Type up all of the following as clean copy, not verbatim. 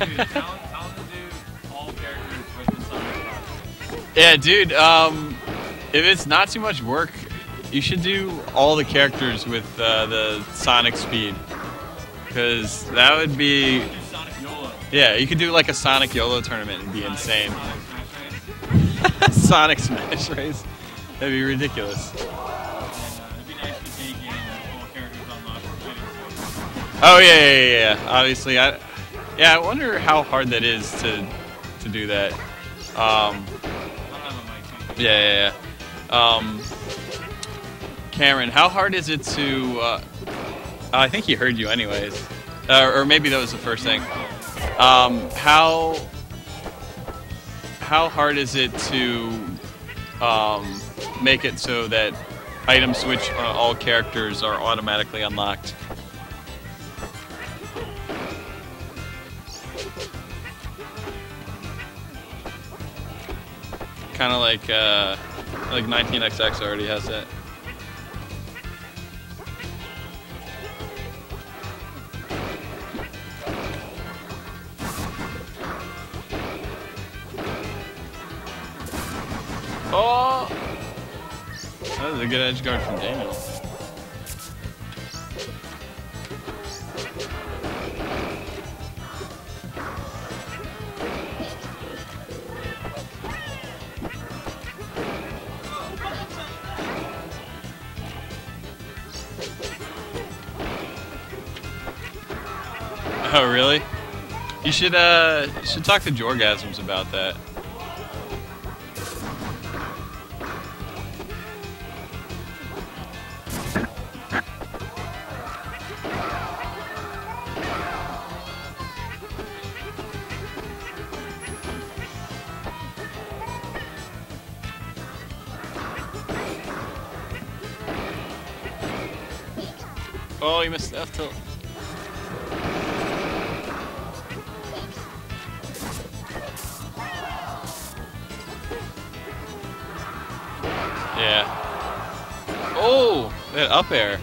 Dude, how to do all characters with the Sonic costume. Yeah, dude, if it's not too much work, you should do all the characters with the Sonic speed. Because that would be... Yeah, you could do like a Sonic YOLO tournament and be insane. Sonic Smash Race. That'd be ridiculous. Oh yeah. Obviously, I wonder how hard that is to do that. Cameron, how hard is it to? I think he heard you anyways, or maybe that was the first thing. How hard is it to make it so that item switch on all characters are automatically unlocked? Kind of like 19XX already has that. Oh! That was a good edge guard from Daniel. Oh, really? You should talk to Jorgasms about that. Oh, you missed the F tilt. Yeah. Oh, that up air.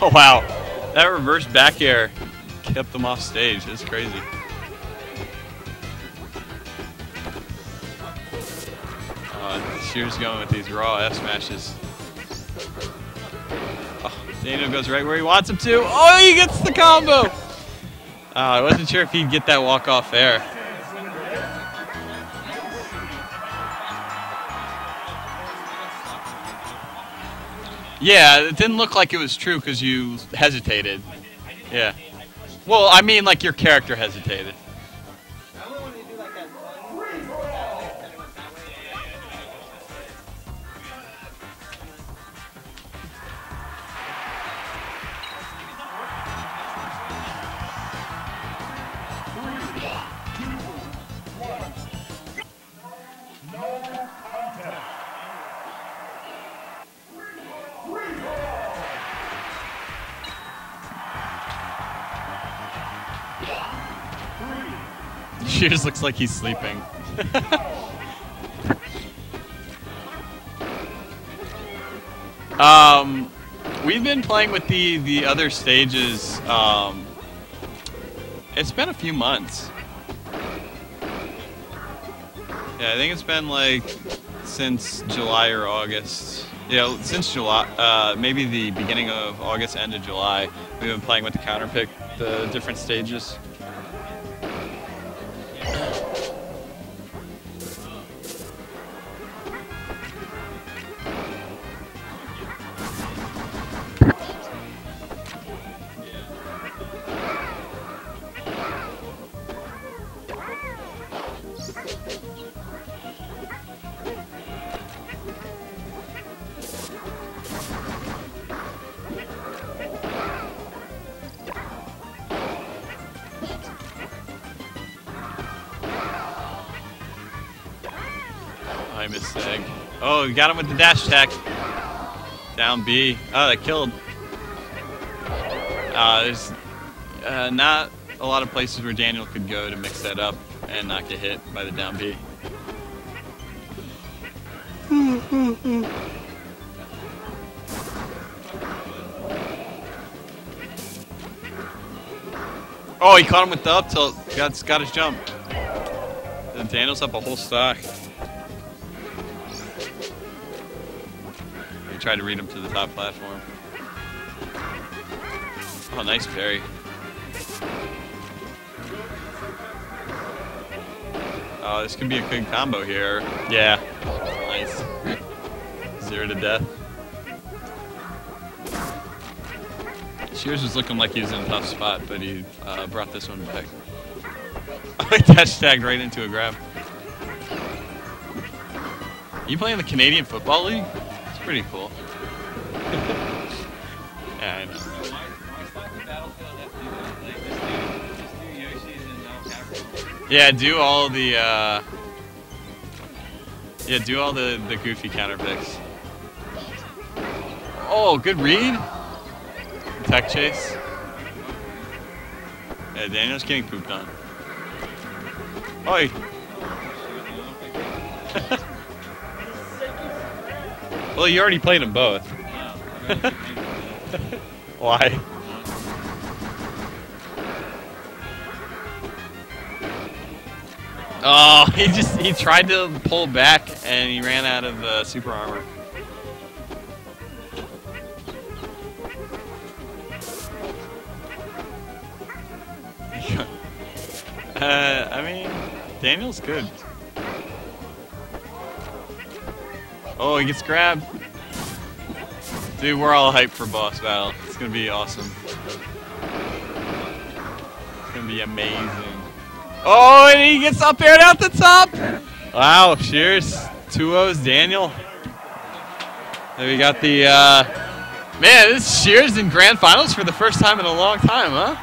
Oh wow, that reverse back air kept them off stage. It's crazy. Shears going with these raw F smashes. Oh, Daniel goes right where he wants him to. Oh, he gets the combo. I wasn't sure if he'd get that walk off air. Yeah, it didn't look like it was true because you hesitated. Yeah. Well, I mean, like, your character hesitated. Shears looks like he's sleeping. We've been playing with the other stages. It's been a few months. Yeah, I think it's been like since July or August. Yeah, since July, maybe the beginning of August, end of July. We've been playing with the counterpick, the different stages. I missed the egg. Oh, we got him with the dash attack. Down B. Oh, that killed. There's not a lot of places where Daniel could go to mix that up and not get hit by the down B. Oh, he caught him with the up tilt. Got his jump. And Daniel's up a whole stack. He tried to read him to the top platform. Oh, nice parry. Oh, this can be a good combo here. Yeah. Nice. 0 to death. Shears was looking like he was in a tough spot, but he brought this one back. I dash tagged right into a grab. You playing the Canadian Football League? It's pretty cool. Yeah, I know. Yeah, do all the do all the goofy counter picks. Oh, good read. Tech chase. Yeah, Daniel's getting pooped on. Oi! Well, you already played them both. Why? Oh, he tried to pull back and he ran out of super armor. I mean, Daniel's good. Oh, he gets grabbed. Dude, we're all hyped for boss battle. It's gonna be awesome. It's gonna be amazing. Oh, and he gets up aired out the top! Wow, Shears. 2-0's Daniel. And we got the, man, this is Shears in grand finals for the first time in a long time, huh?